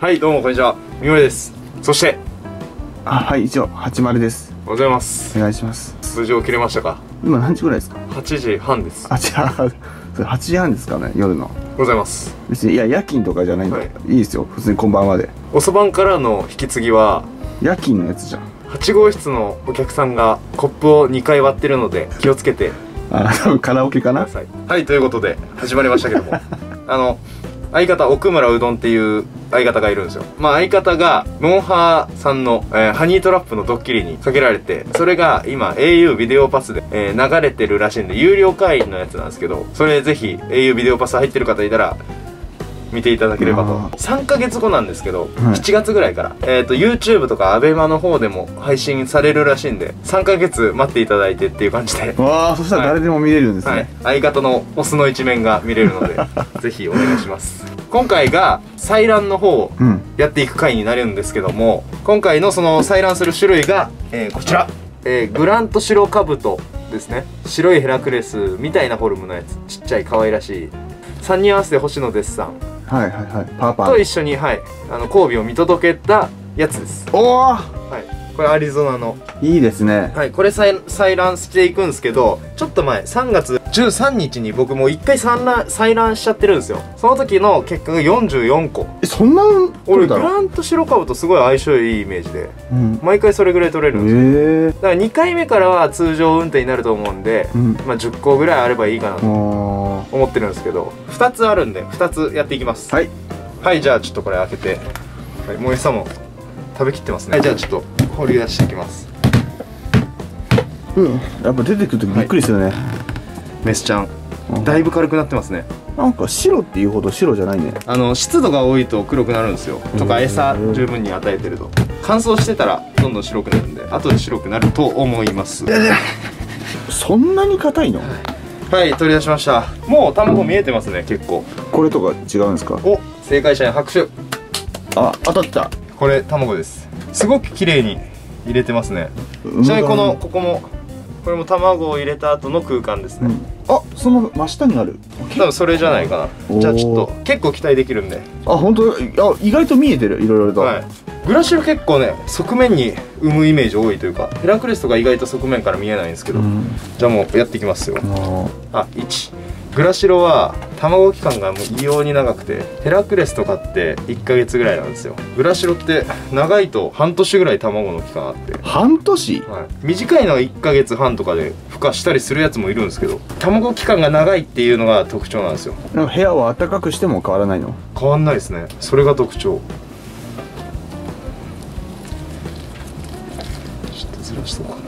はい、どうもこんにちは、三森です。そして、はい、一応80です。おはようございます。お願いします。通常切れましたか。今何時ぐらいですか。8時半です。あ、違う。それ8時半ですかね、夜の。ございます。別に、いや、夜勤とかじゃないんで、はい、いいですよ、普通にこんばんはで。遅番からの引き継ぎは。夜勤のやつじゃん。8号室のお客さんがコップを2回割ってるので、気をつけて。あ、多分カラオケかな。はい、ということで、始まりましたけども。相方奥村うどんっていう相方がいるんですよ。まあ相方がモンハーさんの、ハニートラップのドッキリにかけられて、それが今 au ビデオパスで、流れてるらしいんで、有料会員のやつなんですけど、それぜひ au ビデオパス入ってる方いたら見ていただければと。3ヶ月後なんですけど、7月ぐらいから、YouTube とか ABEMA の方でも配信されるらしいんで、3ヶ月待っていただいてっていう感じで。わあ、そしたら誰でも見れるんですね。はい、相方のオスの一面が見れるのでぜひお願いします。今回が採卵の方をやっていく回になるんですけども、今回のその採卵する種類が、こちら、グラントシロカブトですね。白いヘラクレスみたいなフォルムのやつ、ちっちゃい可愛らしい。3人合わせて星野デッサン、はいはいはい、パーパーと一緒に、はい、交尾を見届けたやつです。おお、はい、これアリゾナのいいですね。はい、これ採卵していくんですけど、ちょっと前3月13日に僕もう1回採卵しちゃってるんですよ。その時の結果が44個。え、そんな俺グラントシロカブとすごい相性いいイメージで、うん、毎回それぐらい取れるんですよ。だから2回目からは通常運転になると思うんで、うん、まあ10個ぐらいあればいいかなと思ってるんですけど、2つあるんで2つやっていきます。はい、はい、じゃあちょっとこれ開けて、はい、もえさんも食べきってますね。はい、じゃあちょっと放り出していきます。うん、やっぱ出てくるとびっくりするね、はいメスちゃん、だいぶ軽くなってますね。なんか白っていうほど白じゃないね。湿度が多いと黒くなるんですよ。とか餌十分に与えてると乾燥してたらどんどん白くなるんで、後で白くなると思います。そんなに硬いの。はい、取り出しました。もう卵見えてますね。結構これとか違うんですか。お、正解者に拍手。あ、当たった。これ卵です。すごく綺麗に入れてますね。ちなみにここもこれも卵を入れた後の空間ですね。うん、あ、その真下にある。多分それじゃないかな。じゃあちょっと結構期待できるんで。あ、本当。あ、意外と見えてる。いろいろと。はい。グラシロ結構ね、側面に産むイメージ多いというか、ヘラクレスとか意外と側面から見えないんですけど。うん、じゃあもうやっていきますよ。あ、1。グラシロは卵期間がもう異様に長くて、ヘラクレスとかって1ヶ月ぐらいなんですよ。グラシロって長いと半年ぐらい卵の期間あって。半年、はい、短いのは1ヶ月半とかで孵化したりするやつもいるんですけど、卵期間が長いっていうのが特徴なんですよ。でも部屋を暖かくしても変わらないの。変わんないですね。それが特徴。ちょっとずらしとこう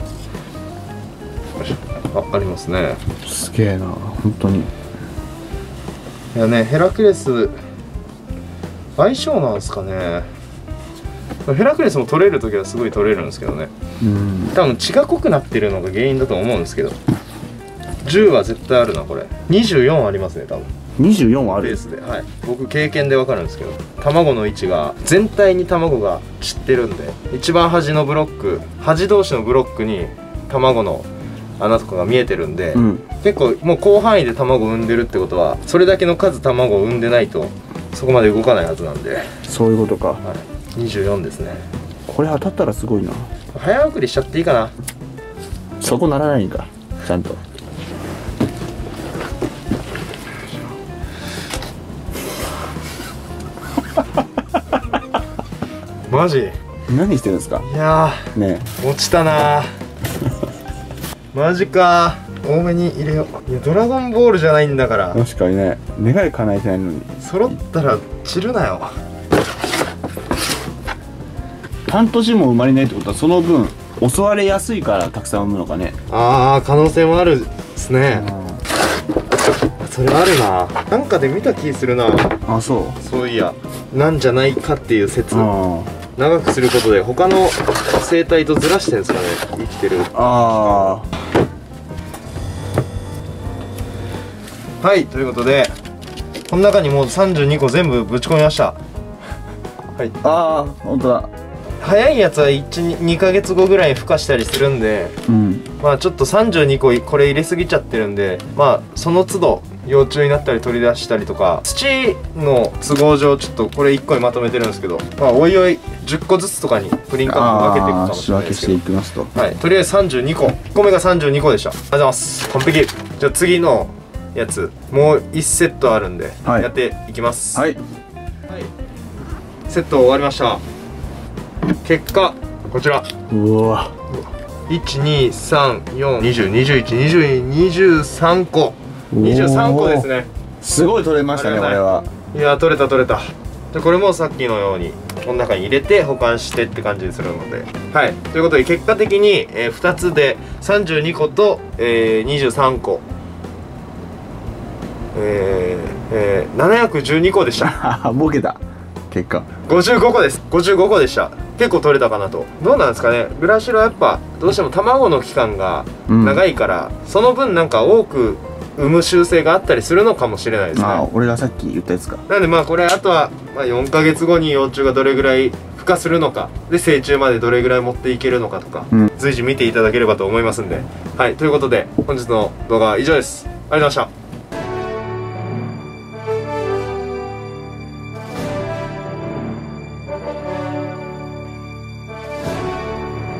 かな。ありますね。すげえな、本当に。いやね、ヘラクレス相性なんですかね。ヘラクレスも取れる時はすごい取れるんですけどね。多分血が濃くなってるのが原因だと思うんですけど、10は絶対あるな。これ24ありますね。多分24あるベースで、はい、僕経験で分かるんですけど、卵の位置が全体に卵が散ってるんで、一番端のブロック、端同士のブロックに卵の穴とかが見えてるんで、うん、結構もう広範囲で卵を産んでるってことは、それだけの数卵を産んでないとそこまで動かないはずなんで。そういうことか。はい、24ですね。これ当たったらすごいな。早送りしちゃっていいかな。そこならないんか、ちゃんと。マジ何してるんですか。いやーねえ、落ちたなー。マジか。多めに入れよう。いや、ドラゴンボールじゃないんだから。確かにね、願い叶えてないのに。揃ったら散るなよ。半年も生まれないってことは、その分襲われやすいからたくさん産むのかね。ああ、可能性もあるですね。それあるな。なんかで見た気するな。あ、そう、そういや、なんじゃないかっていう説。長くすることで他の生態とずらしてるんですかね、生きてる。ああ、はい、ということでこの中にもう32個全部ぶち込みました。はい、ああ、本当だ。早いやつは2ヶ月後ぐらいに孵化したりするんで、うん、まあちょっと32個これ入れすぎちゃってるんで、まあその都度幼虫になったり取り出したりとか、土の都合上ちょっとこれ1個にまとめてるんですけど、まあおいおい10個ずつとかにプリンカー分けていくかもしれないですけど、仕分けしていきますと、はい、とりあえず32個、1個目が32個でした。ありがとうございます。完璧。じゃあ次のやつもう1セットあるんで、はい、やっていきます。はい、はい、セット終わりました。結果こちら。うわ、1234202121223個、23個ですね。すごい取れましたねこれは。いや取れた取れた。じゃこれもさっきのようにこの中に入れて保管してって感じにするので、はい、ということで結果的に2つで32個と23個712個でした。ボケた。結果55個です。55個でした。結構取れたかなと。どうなんですかね、ブラシロはやっぱどうしても卵の期間が長いから、うん、その分なんか多く産む習性があったりするのかもしれないですね。ああ、俺がさっき言ったやつか。なのでまあこれあとは4ヶ月後に幼虫がどれぐらい孵化するのかで、成虫までどれぐらい持っていけるのかとか、うん、随時見ていただければと思いますんで、はい、ということで本日の動画は以上です。ありがとうございました。